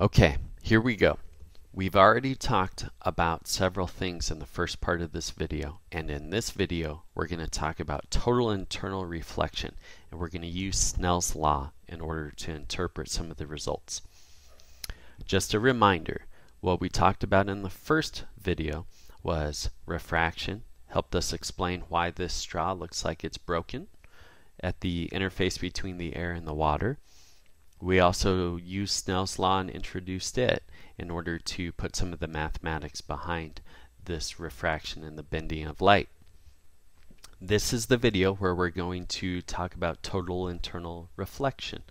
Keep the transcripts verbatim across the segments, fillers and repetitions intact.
Okay, here we go. We've already talked about several things in the first part of this video, and in this video we're going to talk about total internal reflection, and we're going to use Snell's Law in order to interpret some of the results. Just a reminder, what we talked about in the first video was refraction, helped us explain why this straw looks like it's broken at the interface between the air and the water. We also used Snell's Law and introduced it in order to put some of the mathematics behind this refraction and the bending of light. This is the video where we're going to talk about total internal reflection.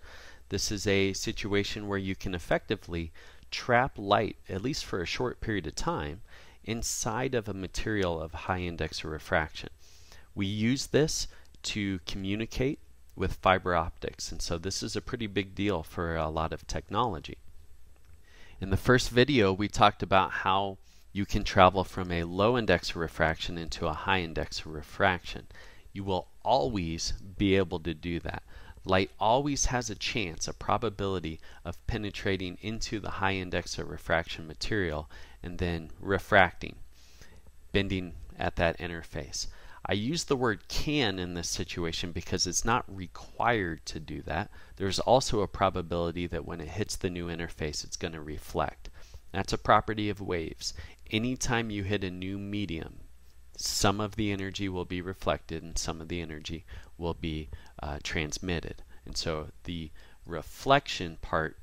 This is a situation where you can effectively trap light, at least for a short period of time, inside of a material of high index of refraction. We use this to communicate with fiber optics, and so this is a pretty big deal for a lot of technology. In the first video we talked about how you can travel from a low index of refraction into a high index of refraction. You will always be able to do that. Light always has a chance, a probability of penetrating into the high index of refraction material and then refracting, bending at that interface. I use the word can in this situation because it's not required to do that. There's also a probability that when it hits the new interface it's going to reflect. That's a property of waves. Anytime you hit a new medium, some of the energy will be reflected and some of the energy will be uh, transmitted. And so the reflection part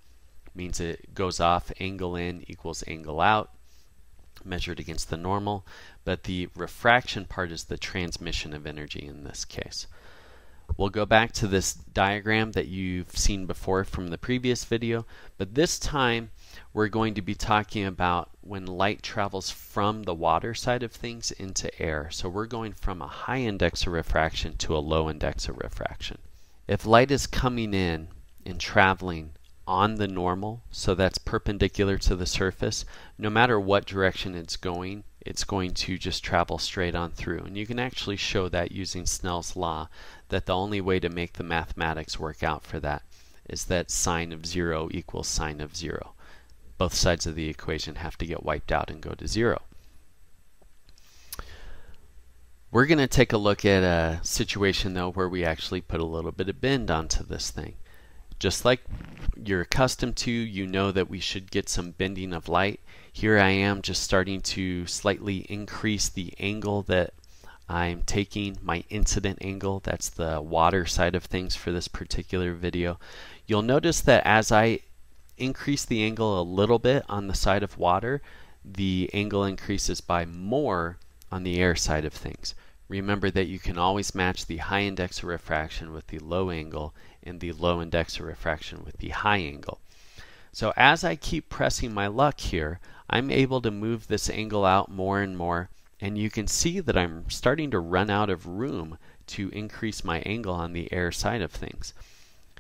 means it goes off, angle in equals angle out, measured against the normal, but the refraction part is the transmission of energy in this case. We'll go back to this diagram that you've seen before from the previous video, but this time we're going to be talking about when light travels from the water side of things into air. So we're going from a high index of refraction to a low index of refraction. If light is coming in and traveling on the normal, so that's perpendicular to the surface, no matter what direction it's going, it's going to just travel straight on through. And you can actually show that using Snell's Law, that the only way to make the mathematics work out for that is that sine of zero equals sine of zero. Both sides of the equation have to get wiped out and go to zero. We're going to take a look at a situation though where we actually put a little bit of bend onto this thing. Just like you're accustomed to, you know that we should get some bending of light. Here I am just starting to slightly increase the angle that I'm taking, my incident angle. That's the water side of things for this particular video. You'll notice that as I increase the angle a little bit on the side of water, the angle increases by more on the air side of things. Remember that you can always match the high index of refraction with the low angle and the low index of refraction with the high angle. So as I keep pressing my luck here, I'm able to move this angle out more and more, and you can see that I'm starting to run out of room to increase my angle on the air side of things.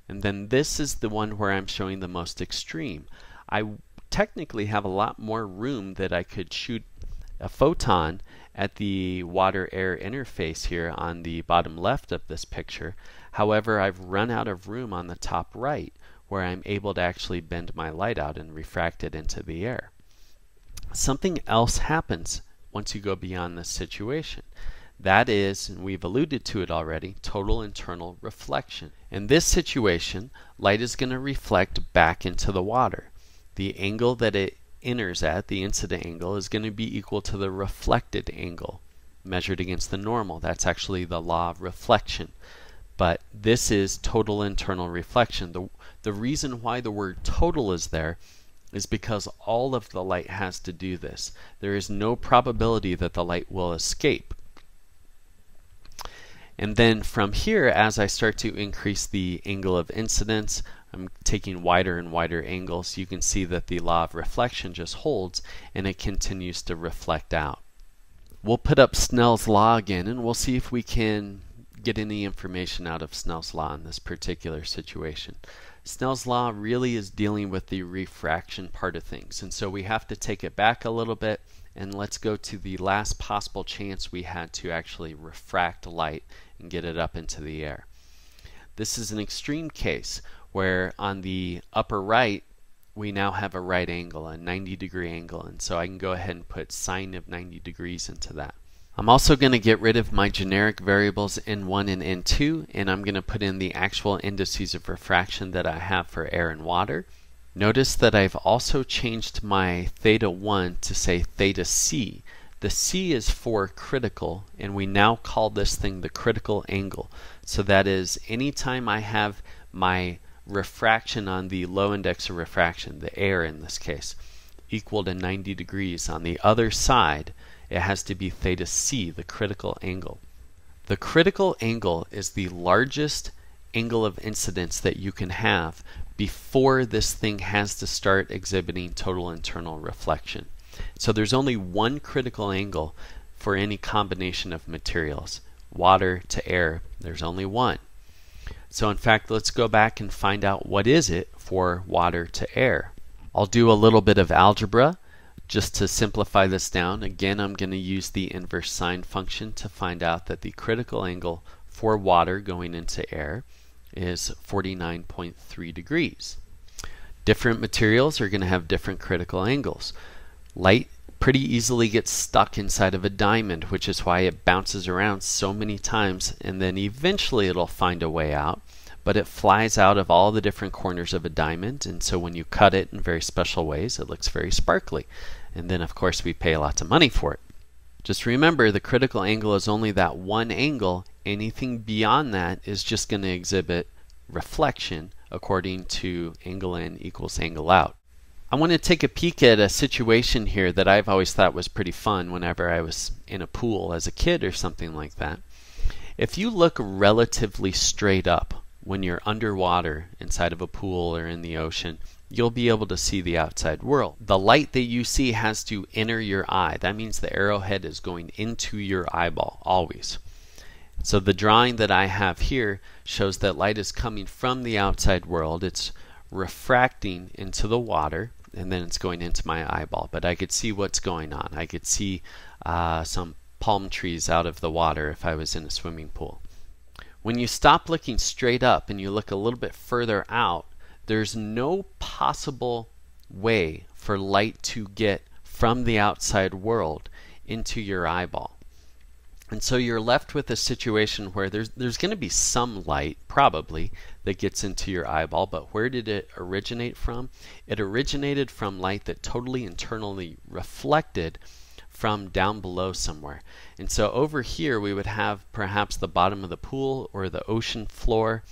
And then this is the one where I'm showing the most extreme. I technically have a lot more room that I could shoot a photon at the water-air interface here on the bottom left of this picture. However, I've run out of room on the top right where I'm able to actually bend my light out and refract it into the air. Something else happens once you go beyond this situation. That is, and we've alluded to it already, total internal reflection. In this situation, light is going to reflect back into the water. The angle that it enters at, the incident angle, is going to be equal to the reflected angle measured against the normal. That's actually the law of reflection. But this is total internal reflection. The, the reason why the word total is there is because all of the light has to do this. There is no probability that the light will escape. And then from here, as I start to increase the angle of incidence, I'm taking wider and wider angles. You can see that the law of reflection just holds and it continues to reflect out. We'll put up Snell's Law again and we'll see if we can get any information out of Snell's Law in this particular situation. Snell's Law really is dealing with the refraction part of things, and so we have to take it back a little bit And let's go to the last possible chance we had to actually refract light and get it up into the air. This is an extreme case where on the upper right we now have a right angle, a ninety degree angle, and so I can go ahead and put sine of ninety degrees into that. I'm also going to get rid of my generic variables N one and N two, and I'm going to put in the actual indices of refraction that I have for air and water. Notice that I've also changed my theta one to say theta C. The C is for critical, and we now call this thing the critical angle. So that is, anytime I have my refraction on the low index of refraction, the air in this case, equal to ninety degrees on the other side, it has to be theta C, the critical angle. The critical angle is the largest angle of incidence that you can have before this thing has to start exhibiting total internal reflection. So there's only one critical angle for any combination of materials. Water to air, there's only one. So in fact, let's go back and find out what is it for water to air. I'll do a little bit of algebra just to simplify this down. Again, I'm going to use the inverse sine function to find out that the critical angle for water going into air is forty-nine point three degrees. Different materials are going to have different critical angles. Light pretty easily gets stuck inside of a diamond, which is why it bounces around so many times, and then eventually it'll find a way out, but it flies out of all the different corners of a diamond, and so when you cut it in very special ways, it looks very sparkly. And then of course we pay lots of money for it. Just remember, the critical angle is only that one angle. Anything beyond that is just going to exhibit reflection according to angle in equals angle out. I want to take a peek at a situation here that I've always thought was pretty fun whenever I was in a pool as a kid or something like that. If you look relatively straight up when you're underwater inside of a pool or in the ocean, you'll be able to see the outside world. The light that you see has to enter your eye. That means the arrowhead is going into your eyeball, always. So the drawing that I have here shows that light is coming from the outside world. It's refracting into the water, and then it's going into my eyeball. But I could see what's going on. I could see uh, some palm trees out of the water if I was in a swimming pool. When you stop looking straight up and you look a little bit further out, there's no possible way for light to get from the outside world into your eyeball. And so you're left with a situation where there's, there's going to be some light, probably, that gets into your eyeball, but where did it originate from? It originated from light that totally internally reflected from down below somewhere. And so over here we would have perhaps the bottom of the pool or the ocean floor.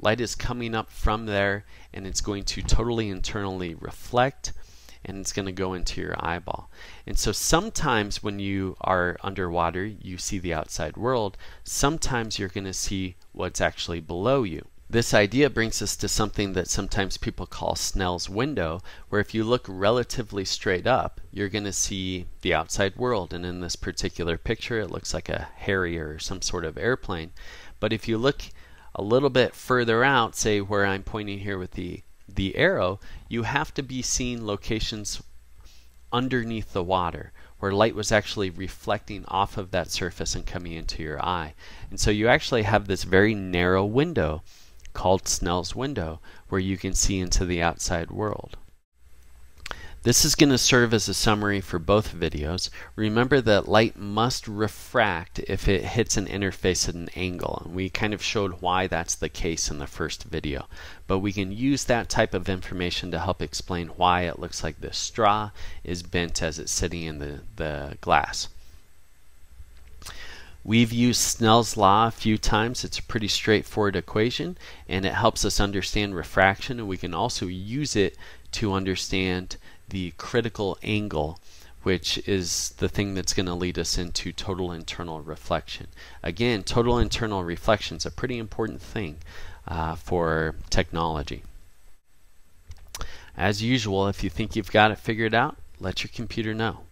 Light is coming up from there, and it's going to totally internally reflect, and it's going to go into your eyeball. And so sometimes when you are underwater, you see the outside world. Sometimes you're going to see what's actually below you. This idea brings us to something that sometimes people call Snell's window, where if you look relatively straight up, you're going to see the outside world. And in this particular picture, it looks like a Harrier or some sort of airplane. But if you look a little bit further out, say where I'm pointing here with the, the arrow, you have to be seeing locations underneath the water, where light was actually reflecting off of that surface and coming into your eye. And so you actually have this very narrow window called Snell's window, where you can see into the outside world. This is going to serve as a summary for both videos. Remember that light must refract if it hits an interface at an angle, and we kind of showed why that's the case in the first video. But we can use that type of information to help explain why it looks like this straw is bent as it's sitting in the, the glass. We've used Snell's law a few times. It's a pretty straightforward equation, and it helps us understand refraction, and we can also use it to understand the critical angle, which is the thing that's going to lead us into total internal reflection. Again, total internal reflection is a pretty important thing uh, for technology. As usual, if you think you've got it figured out, let your computer know.